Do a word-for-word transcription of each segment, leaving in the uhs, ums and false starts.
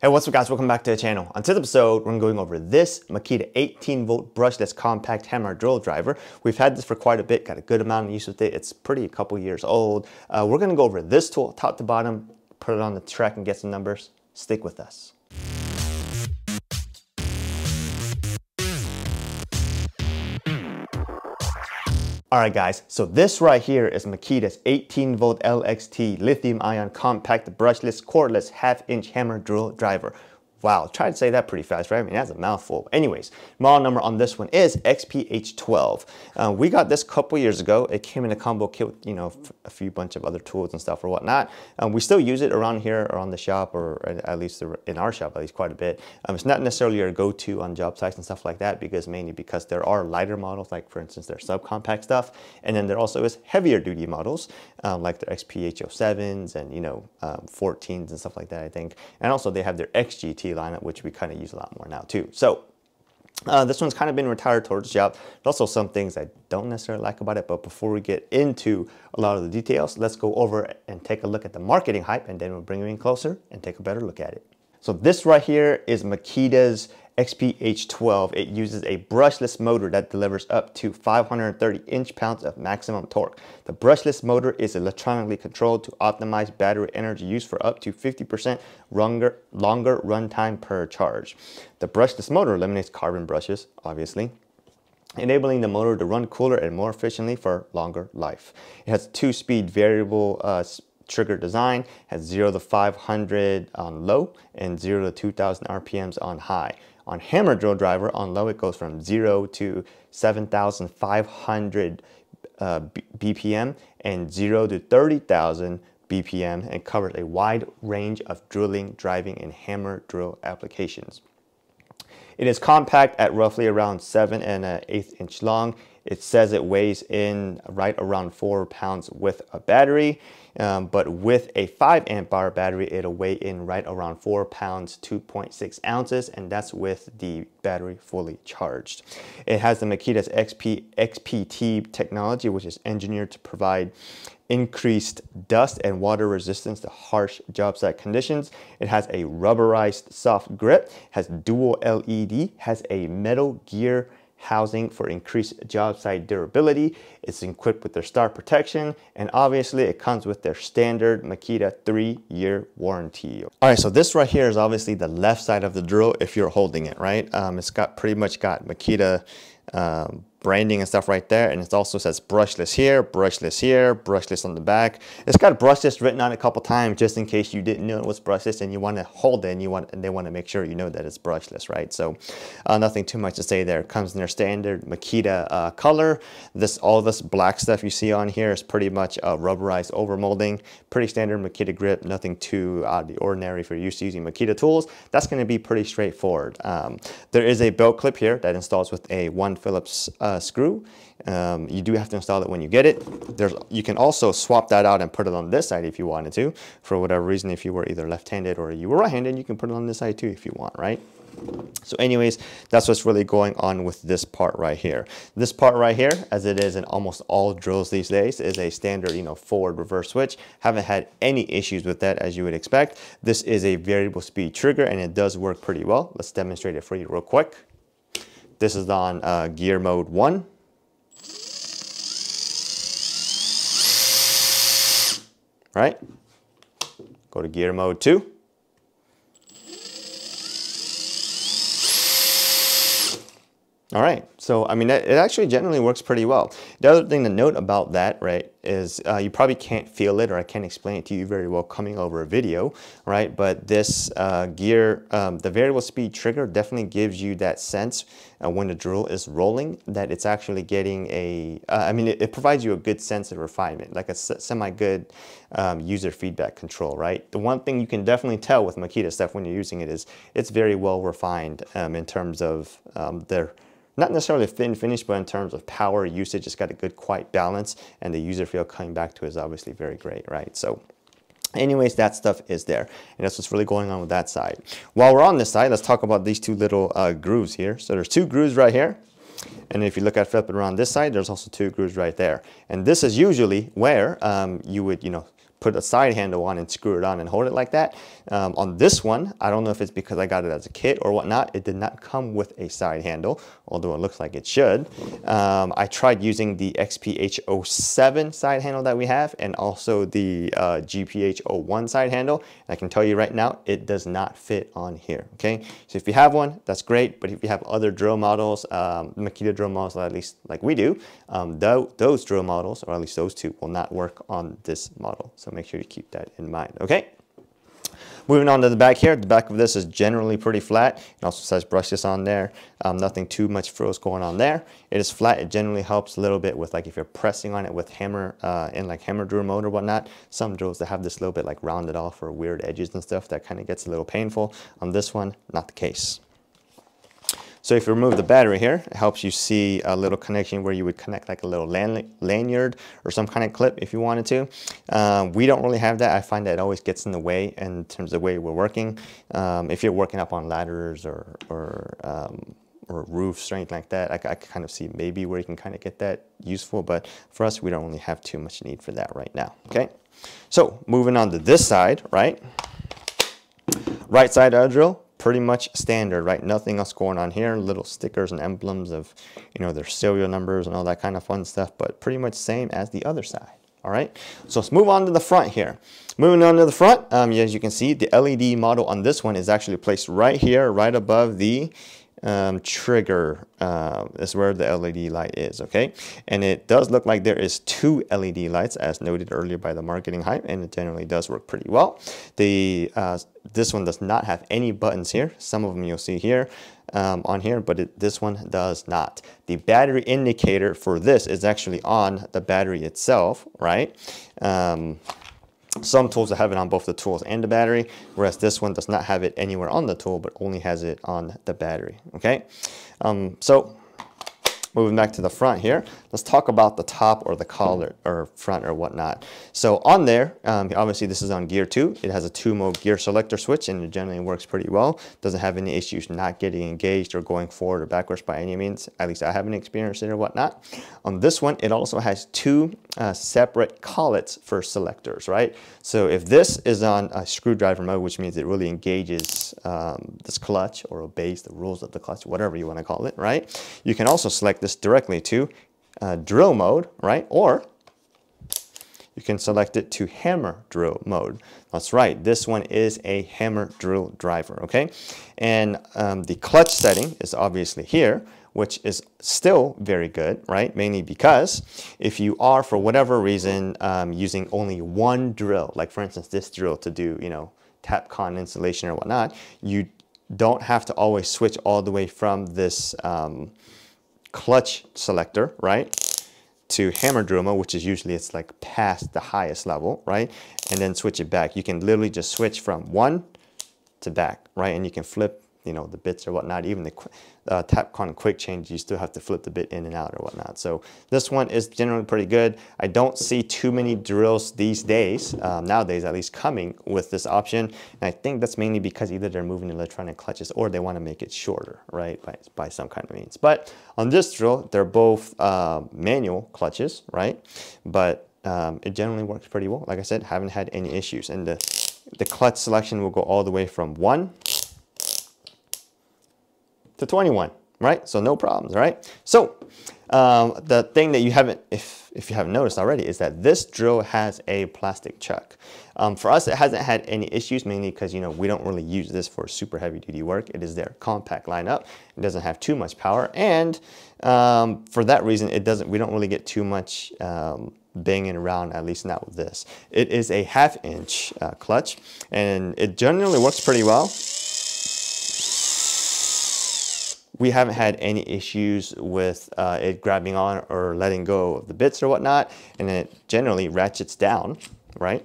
Hey, what's up guys, welcome back to the channel. On today's episode, we're going over this Makita eighteen volt brushless compact hammer drill driver. We've had this for quite a bit, got a good amount of use with it. It's pretty a couple years old. Uh, we're gonna go over this tool top to bottom, put it on the track and get some numbers. Stick with us. All right guys, so this right here is Makita's eighteen volt L X T lithium ion compact brushless cordless half inch hammer drill driver. Wow, try to say that pretty fast, right? I mean, that's a mouthful. Anyways, model number on this one is X P H twelve. Uh, we got this a couple years ago. It came in a combo kit with, you know, a few bunch of other tools and stuff or whatnot. Um, we still use it around here or on the shop, or at least in our shop, at least quite a bit. Um, it's not necessarily our go-to on job sites and stuff like that, because mainly because there are lighter models, like for instance, their subcompact stuff. And then there also is heavier duty models, um, like their X P H oh sevens and, you know, um, fourteens and stuff like that, I think. And also they have their X G T lineup, which we kind of use a lot more now too. So uh, this one's kind of been retired towards the shop. There's also some things I don't necessarily like about it, but before we get into a lot of the details, let's go over and take a look at the marketing hype, and then we'll bring you in closer and take a better look at it. So this right here is Makita's X P H twelve. It uses a brushless motor that delivers up to five hundred thirty inch-pounds of maximum torque. The brushless motor is electronically controlled to optimize battery energy use for up to fifty percent longer, longer runtime per charge. The brushless motor eliminates carbon brushes, obviously, enabling the motor to run cooler and more efficiently for longer life. It has two-speed variable uh, trigger design, has zero to five hundred on low and zero to two thousand R P Ms on high. On hammer drill driver, on low, it goes from zero to seven thousand five hundred uh, B P M and zero to thirty thousand B P M, and covers a wide range of drilling, driving, and hammer drill applications. It is compact at roughly around seven and an eighth inch long. It says it weighs in right around four pounds with a battery, um, but with a five amp hour battery, it'll weigh in right around four pounds, two point six ounces, and that's with the battery fully charged. It has the Makita's X P T technology, which is engineered to provide increased dust and water resistance to harsh job site conditions. It has a rubberized soft grip, has dual L E D, has a metal gear housing for increased job site durability. It's equipped with their star protection, and obviously it comes with their standard Makita three year warranty. All right, so this right here is obviously the left side of the drill if you're holding it, right? Um, it's got pretty much got Makita um, branding and stuff right there, and it also says brushless here, brushless here, brushless on the back. It's got brushless written on it a couple times just in case you didn't know it was brushless and you want to hold it and you want and they want to make sure you know that it's brushless, right? So uh, nothing too much to say there. It comes in their standard Makita uh, color. This all this black stuff you see on here is pretty much a rubberized overmolding. Pretty standard Makita grip, nothing too out of the ordinary for use using Makita tools. That's going to be pretty straightforward. Um, there is a belt clip here that installs with a one Phillips uh, Uh, screw. Um, you do have to install it when you get it. There's, you can also swap that out and put it on this side if you wanted to. For whatever reason, if you were either left-handed or you were right-handed, you can put it on this side too if you want, right? So anyways, that's what's really going on with this part right here. This part right here, as it is in almost all drills these days, is a standard, you know, forward reverse switch. Haven't had any issues with that, as you would expect. This is a variable speed trigger and it does work pretty well. Let's demonstrate it for you real quick. This is on uh, gear mode one. Right? Go to gear mode two. All right, so I mean, it actually generally works pretty well. The other thing to note about that, right, is uh, you probably can't feel it, or I can't explain it to you very well coming over a video, right? But this uh, gear, um, the variable speed trigger definitely gives you that sense uh, when the drill is rolling that it's actually getting a, uh, I mean, it, it provides you a good sense of refinement, like a semi-good um, user feedback control, right? The one thing you can definitely tell with Makita stuff when you're using it is it's very well refined um, in terms of um, their, not necessarily thin finish, but in terms of power usage, it's got a good quiet balance, and the user feel coming back to it is obviously very great, right? So anyways, that stuff is there, and that's what's really going on with that side. While we're on this side, let's talk about these two little uh, grooves here. So there's two grooves right here, and if you look at flipping around this side, there's also two grooves right there. And this is usually where um, you would, you know, put a side handle on and screw it on and hold it like that. Um, on this one, I don't know if it's because I got it as a kit or whatnot, it did not come with a side handle, although it looks like it should. Um, I tried using the X P H zero seven side handle that we have and also the uh, G P H zero one side handle. And I can tell you right now, it does not fit on here, okay? So if you have one, that's great, but if you have other drill models, um, Makita drill models, at least like we do, um, th those drill models, or at least those two, will not work on this model. So make sure you keep that in mind, okay? Moving on to the back here, the back of this is generally pretty flat. It also says brushless on there. Um, nothing too much frills going on there. It is flat. It generally helps a little bit with like if you're pressing on it with hammer uh, in like hammer drill mode or whatnot. Some drills that have this little bit like rounded off or weird edges and stuff, that kind of gets a little painful. On this one, not the case. So if you remove the battery here, it helps you see a little connection where you would connect like a little lan lanyard or some kind of clip if you wanted to. Um, we don't really have that. I find that it always gets in the way in terms of the way we're working. Um, if you're working up on ladders or, or, um, or roofs or anything like that, I, I kind of see maybe where you can kind of get that useful. But for us, we don't really have too much need for that right now. Okay, so moving on to this side, right? Right side of the drill. Pretty much standard, right? Nothing else going on here. Little stickers and emblems of, you know, their serial numbers and all that kind of fun stuff, but pretty much same as the other side. All right, so let's move on to the front here. Moving on to the front, um, as you can see, the L E D model on this one is actually placed right here, right above the um, trigger. Uh, is where the L E D light is, okay? And it does look like there is two L E D lights, as noted earlier by the marketing hype, and it generally does work pretty well. The uh, this one does not have any buttons here. Some of them you'll see here um, on here, but it, this one does not. The battery indicator for this is actually on the battery itself, right? Um, Some tools that have it on both the tools and the battery, whereas this one does not have it anywhere on the tool, but only has it on the battery, okay? Um, so moving back to the front here, let's talk about the top or the collar or front or whatnot. So on there, um, obviously this is on gear two. It has a two-mode gear selector switch and it generally works pretty well. Doesn't have any issues not getting engaged or going forward or backwards by any means. At least I haven't experienced it or whatnot. On this one, it also has two uh, separate collets for selectors, right? So if this is on a screwdriver mode, which means it really engages um, this clutch or obeys the rules of the clutch, whatever you want to call it, right? You can also select this directly to Uh, drill mode, right? Or you can select it to hammer drill mode. That's right, this one is a hammer drill driver, okay? And um, the clutch setting is obviously here, which is still very good, right? Mainly because if you are, for whatever reason, um, using only one drill, like for instance, this drill to do, you know, TAPCON installation or whatnot, you don't have to always switch all the way from this um, clutch selector, right, to hammer drill mode, which is usually it's like past the highest level, right, and then switch it back. You can literally just switch from one to back, right, and you can flip, you know, the bits or whatnot. Even the uh, TAPCON quick change, you still have to flip the bit in and out or whatnot. So this one is generally pretty good. I don't see too many drills these days, um, nowadays at least, coming with this option. And I think that's mainly because either they're moving electronic clutches or they want to make it shorter, right, by, by some kind of means. But on this drill, they're both uh, manual clutches, right? But um, it generally works pretty well. Like I said, haven't had any issues. And the, the clutch selection will go all the way from one to twenty-one, right? So no problems, right? So um, the thing that you haven't, if, if you haven't noticed already, is that this drill has a plastic chuck. Um, for us, it hasn't had any issues, mainly because, you know, we don't really use this for super heavy duty work. It is their compact lineup. It doesn't have too much power. And um, for that reason, it doesn't, we don't really get too much um, banging around, at least not with this. It is a half inch uh, clutch and it generally works pretty well. We haven't had any issues with uh, it grabbing on or letting go of the bits or whatnot, and it generally ratchets down, right?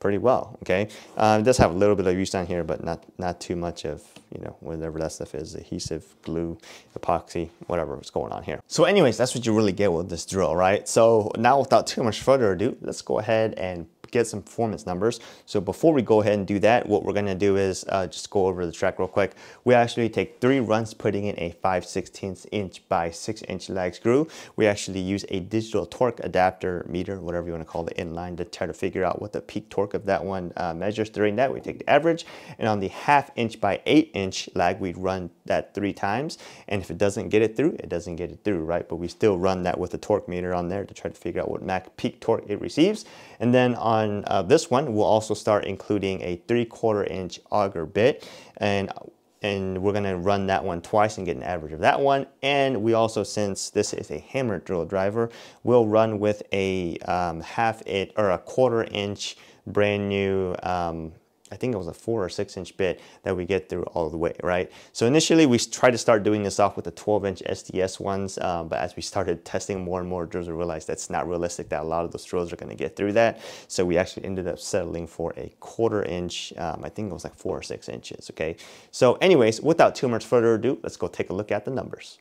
Pretty well, okay? Uh, it does have a little bit of use on here, but not not too much of, you know, whatever that stuff is, adhesive, glue, epoxy, whatever was going on here. So anyways, that's what you really get with this drill, right? So now without too much further ado, let's go ahead and get some performance numbers. So before we go ahead and do that, what we're going to do is uh, just go over the track real quick. We actually take three runs putting in a five sixteenths inch by six inch lag screw. We actually use a digital torque adapter meter, whatever you want to call it, inline to try to figure out what the peak torque of that one uh, measures. During that, we take the average, and on the half inch by eight inch lag, we run that three times, and if it doesn't get it through, it doesn't get it through, right? But we still run that with a torque meter on there to try to figure out what max peak torque it receives. And then on uh, this one, we'll also start including a three quarter inch auger bit, and and we're gonna run that one twice and get an average of that one. And we also, since this is a hammer drill driver, we'll run with a um, half it or a quarter inch brand new, um, I think it was a four or six inch bit that we get through all the way, right? So initially we try to start doing this off with the twelve inch S D S ones, um, but as we started testing more and more drills, we realized that's not realistic, that a lot of those drills are gonna get through that. So we actually ended up settling for a quarter inch, um, I think it was like four or six inches, okay? So anyways, without too much further ado, let's go take a look at the numbers.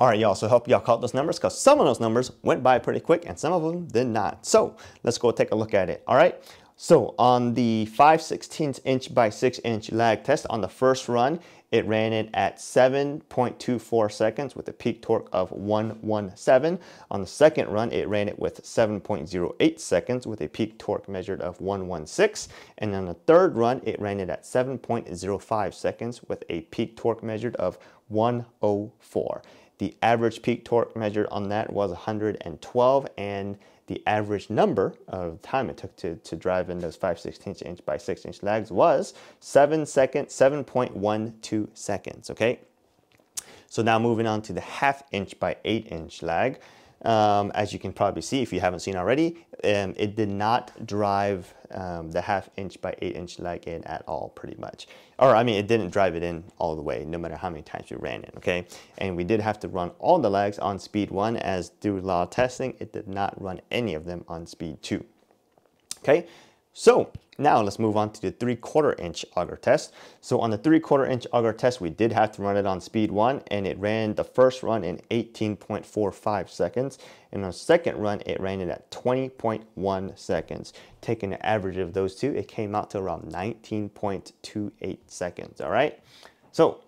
All right, y'all, so I hope y'all caught those numbers because some of those numbers went by pretty quick and some of them did not. So let's go take a look at it, all right? So on the five sixteenths inch by six inch lag test, on the first run, it ran it at seven point two four seconds with a peak torque of one one seven. On the second run, it ran it with seven point zero eight seconds with a peak torque measured of one one six. And on the third run, it ran it at seven point zero five seconds with a peak torque measured of one oh four. The average peak torque measured on that was one hundred twelve, and the average number of time it took to, to drive in those five sixteenths inch by six inch lags was seven seconds, seven point one two seconds, okay? So now moving on to the half inch by eight inch lag. Um, as you can probably see, if you haven't seen already, um, it did not drive um, the half inch by eight inch leg in at all, pretty much. Or I mean, it didn't drive it in all the way, no matter how many times we ran it, okay? And we did have to run all the legs on speed one, as through a lot of testing, it did not run any of them on speed two, okay? So now let's move on to the three quarter inch auger test. So on the three quarter inch auger test, we did have to run it on speed one, and it ran the first run in eighteen point four five seconds. And on the second run, it ran it at twenty point one seconds. Taking the average of those two, it came out to around nineteen point two eight seconds, all right? So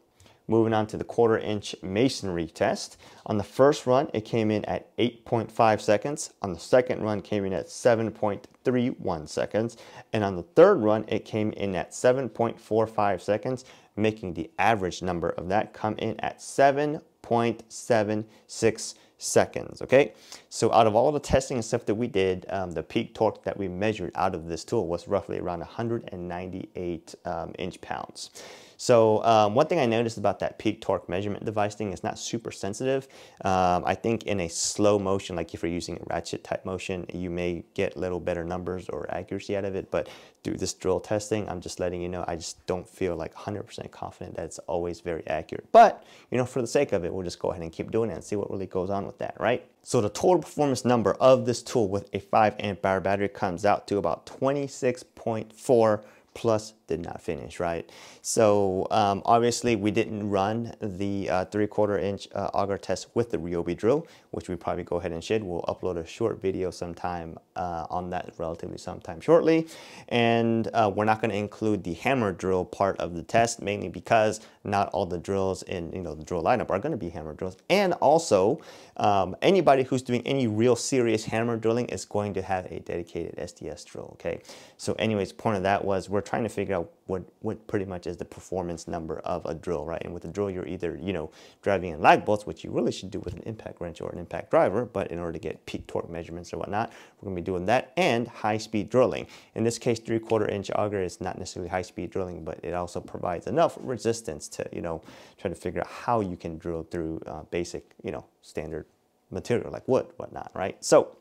moving on to the quarter inch masonry test. On the first run, it came in at eight point five seconds. On the second run, came in at seven point three one seconds. And on the third run, it came in at seven point four five seconds, making the average number of that come in at seven point seven six seconds, okay? So out of all the testing and stuff that we did, um, the peak torque that we measured out of this tool was roughly around one hundred ninety-eight um, inch pounds. So um, one thing I noticed about that peak torque measurement device thing is not super sensitive. Um, I think in a slow motion, like if you're using a ratchet type motion, you may get a little better numbers or accuracy out of it. But through this drill testing, I'm just letting you know, I just don't feel like one hundred percent confident that it's always very accurate. But, you know, for the sake of it, we'll just go ahead and keep doing it and see what really goes on with that, right? So the total performance number of this tool with a five amp hour battery comes out to about twenty-six point four plus did not finish, right? So um, obviously we didn't run the uh, three quarter inch uh, auger test with the Ryobi drill, which we probably go ahead and should. We'll upload a short video sometime uh, on that relatively sometime shortly. And uh, we're not gonna include the hammer drill part of the test, mainly because not all the drills in you know the drill lineup are gonna be hammer drills. And also um, anybody who's doing any real serious hammer drilling is going to have a dedicated S D S drill, okay? So anyways, point of that was we're trying to figure out what what pretty much is the performance number of a drill, right? And with a drill, you're either you know driving in lag bolts, which you really should do with an impact wrench or an impact driver, but in order to get peak torque measurements or whatnot, we're gonna be doing that, and high speed drilling. In this case, three quarter inch auger is not necessarily high speed drilling, but it also provides enough resistance to you know try to figure out how you can drill through uh, basic you know standard material like wood, whatnot, right? So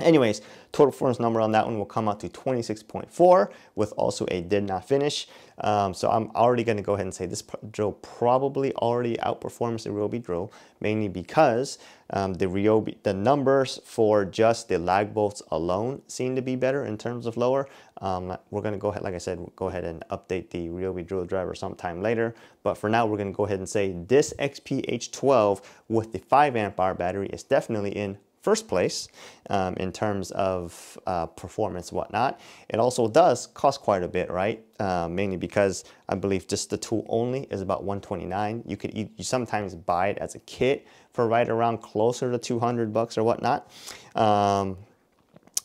anyways, total performance number on that one will come out to twenty-six point four with also a did not finish. Um, so I'm already going to go ahead and say this drill probably already outperforms the Ryobi drill, mainly because um, the Ryobi, the numbers for just the lag bolts alone seem to be better in terms of lower. Um, we're going to go ahead, like I said, we'll go ahead and update the Ryobi drill driver sometime later. But for now, we're going to go ahead and say this X P H twelve with the five amp hour battery is definitely in first place um, in terms of uh, performance, whatnot. It also does cost quite a bit, right? Uh, mainly because I believe just the tool only is about one twenty-nine. You could you, you sometimes buy it as a kit for right around closer to two hundred bucks or whatnot. Um,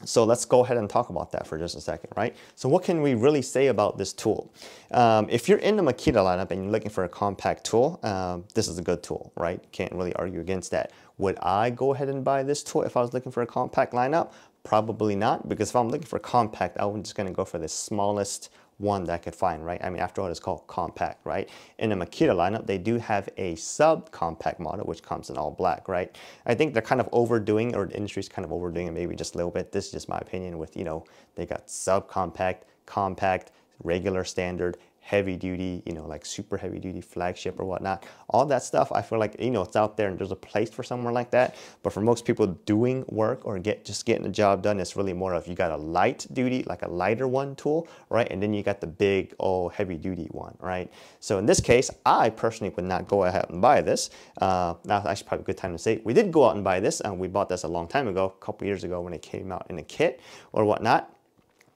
So let's go ahead and talk about that for just a second, right? So what can we really say about this tool? Um, if you're in the Makita lineup and you're looking for a compact tool, um, this is a good tool, right? Can't really argue against that. Would I go ahead and buy this tool if I was looking for a compact lineup? Probably not, because if I'm looking for compact, I'm just gonna go for the smallest one that I could find, right? I mean, after all, it's called compact, right? In the Makita lineup, they do have a sub-compact model, which comes in all black, right? I think they're kind of overdoing, or the industry's kind of overdoing it maybe just a little bit. This is just my opinion with, you know, they got sub-compact, compact, regular standard, heavy duty, you know, like super heavy duty, flagship or whatnot. All that stuff, I feel like, you know, it's out there and there's a place for somewhere like that. But for most people doing work or get just getting the job done, it's really more of you got a light duty, like a lighter one tool, right? And then you got the big, oh, heavy duty one, right? So in this case, I personally would not go ahead and buy this. Uh, now, it's actually probably a good time to say we did go out and buy this, and we bought this a long time ago, a couple years ago when it came out in a kit or whatnot.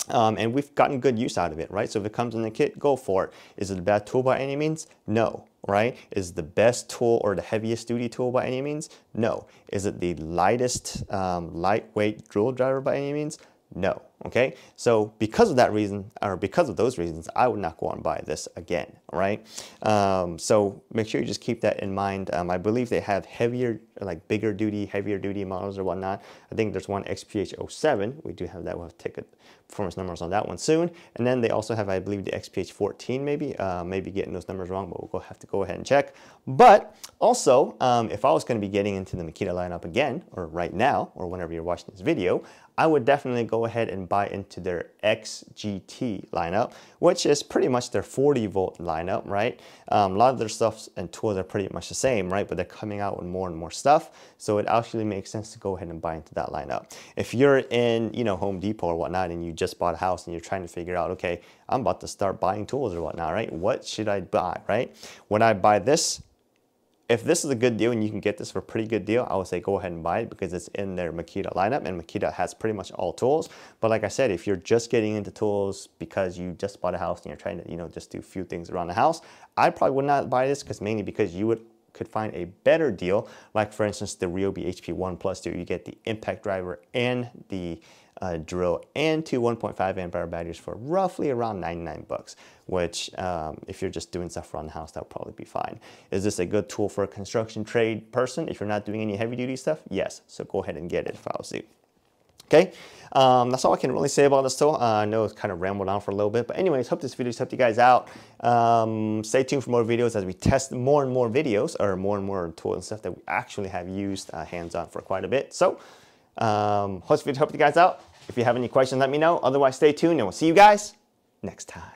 Um, and we've gotten good use out of it, right? So if it comes in the kit, go for it. Is it a bad tool by any means? No, right? Is it the best tool or the heaviest duty tool by any means? No. Is it the lightest, um, lightweight drill driver by any means? No, Okay, so because of that reason, or because of those reasons, I would not go out and buy this again, all right? Um, so make sure you just keep that in mind. Um, I believe they have heavier, like bigger duty, heavier duty models or whatnot. I think there's one X P H zero seven. We do have that. We'll have ticket performance numbers on that one soon. And then they also have, I believe, the X P H fourteen maybe. Uh, maybe getting those numbers wrong, but we'll have to go ahead and check. But also, um, if I was going to be getting into the Makita lineup again, or right now, or whenever you're watching this video, I would definitely go ahead and buy into their X G T lineup, which is pretty much their forty volt lineup, right? Um, a lot of their stuff and tools are pretty much the same, right? But they're coming out with more and more stuff, so it actually makes sense to go ahead and buy into that lineup. If you're in, you know, Home Depot or whatnot, and you just bought a house and you're trying to figure out, okay, I'm about to start buying tools or whatnot, right? What should I buy, right? When I buy this, if this is a good deal and you can get this for a pretty good deal, I would say go ahead and buy it because it's in their Makita lineup, and Makita has pretty much all tools. But like I said, if you're just getting into tools because you just bought a house and you're trying to, you know, just do a few things around the house, I probably would not buy this, because mainly because you would could find a better deal. Like for instance, the Ryobi H P one plus two, you get the impact driver and the uh, drill and two one point five amp hour batteries for roughly around ninety-nine bucks, which um, if you're just doing stuff around the house, that'll probably be fine. Is this a good tool for a construction trade person? If you're not doing any heavy duty stuff, yes. So go ahead and get it if I was you. Okay, um, that's all I can really say about this tool. Uh, I know it's kind of rambled on for a little bit, but anyways, hope this video's helped you guys out. Um, stay tuned for more videos as we test more and more videos, or more and more tools and stuff that we actually have used uh, hands-on for quite a bit. So, um, hope this video helped you guys out. If you have any questions, let me know. Otherwise, stay tuned, and we'll see you guys next time.